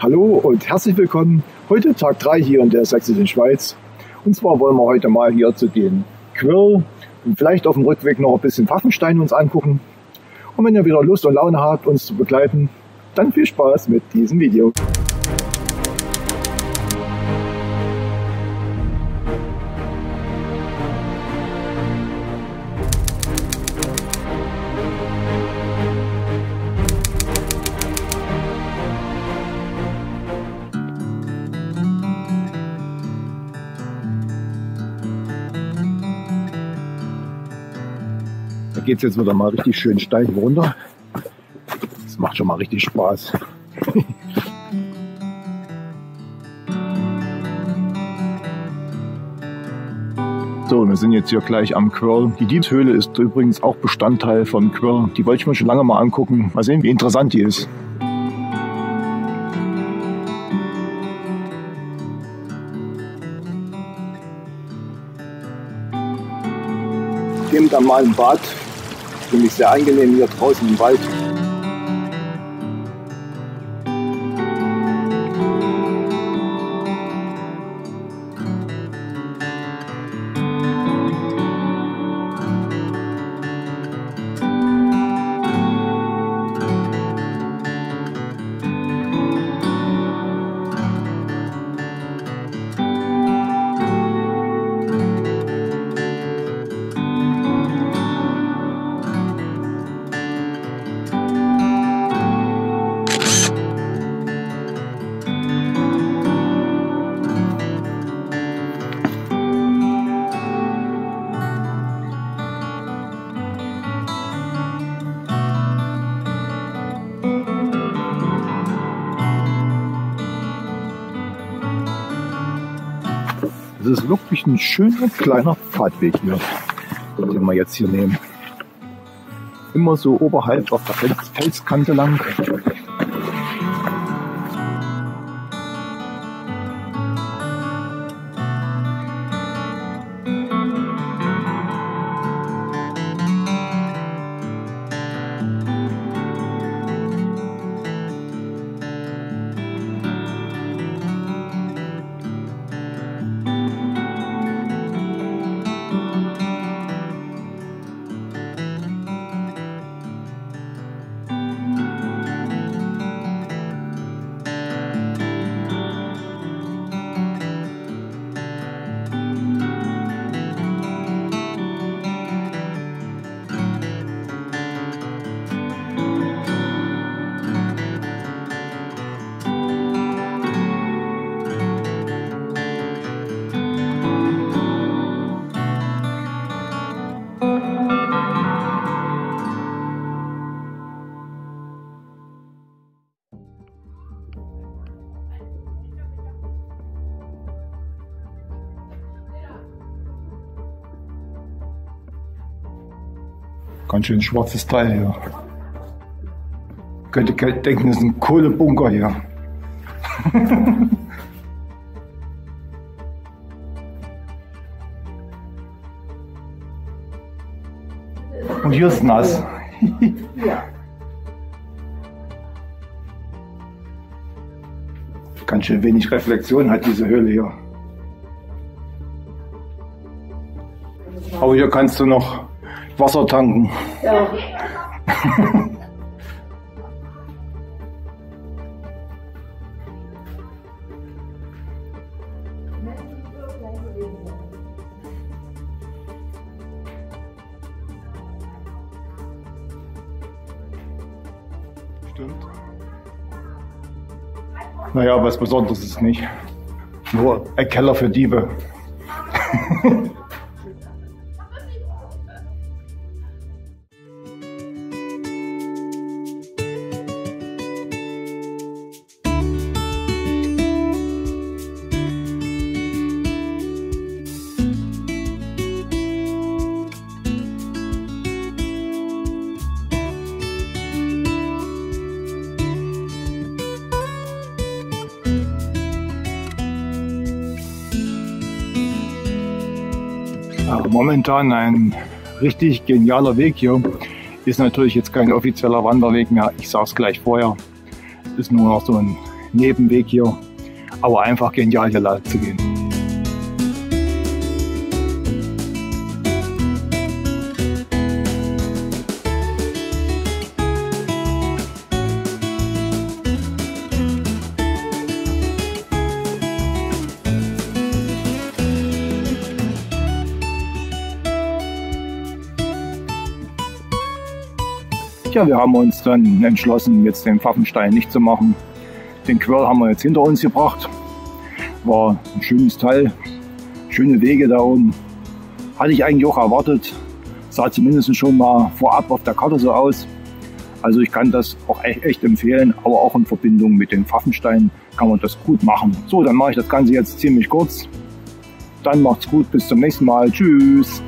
Hallo und herzlich willkommen. Heute Tag 3 hier in der Sächsischen Schweiz. Und zwar wollen wir heute mal hier zu den Quirl und vielleicht auf dem Rückweg noch ein bisschen Pfaffenstein uns angucken. Und wenn ihr wieder Lust und Laune habt, uns zu begleiten, dann viel Spaß mit diesem Video. Da geht es jetzt wieder mal richtig schön steil runter. Das macht schon mal richtig Spaß. So, wir sind jetzt hier gleich am Quirl. Die Diebshöhle ist übrigens auch Bestandteil vom Quirl. Die wollte ich mir schon lange mal angucken. Mal sehen, wie interessant die ist. Ich nehme dann mal ein Bad. Finde ich sehr angenehm hier draußen im Wald. Das ist wirklich ein schöner kleiner Fahrtweg hier, den wir jetzt hier nehmen. Immer so oberhalb auf der Felskante lang. Ganz schön schwarzes Teil hier. Könnte denken, das ist ein Kohlebunker hier. Und hier ist nass. Ja. Ganz schön wenig Reflexion hat diese Höhle hier. Aber hier kannst du noch Wasser tanken. Ja. Stimmt. Naja, was Besonderes ist nicht. Nur ein Keller für Diebe. Momentan ein richtig genialer Weg hier. Ist natürlich jetzt kein offizieller Wanderweg mehr. Ich sage es gleich vorher. Es ist nur noch so ein Nebenweg hier, aber einfach genial hier lang zu gehen. Ja, wir haben uns dann entschlossen, jetzt den Pfaffenstein nicht zu machen. Den Quirl haben wir jetzt hinter uns gebracht. War ein schönes Teil, schöne Wege da oben. Hatte ich eigentlich auch erwartet. Sah zumindest schon mal vorab auf der Karte so aus. Also ich kann das auch echt empfehlen, aber auch in Verbindung mit dem Pfaffenstein kann man das gut machen. So, dann mache ich das Ganze jetzt ziemlich kurz. Dann macht's gut, bis zum nächsten Mal. Tschüss!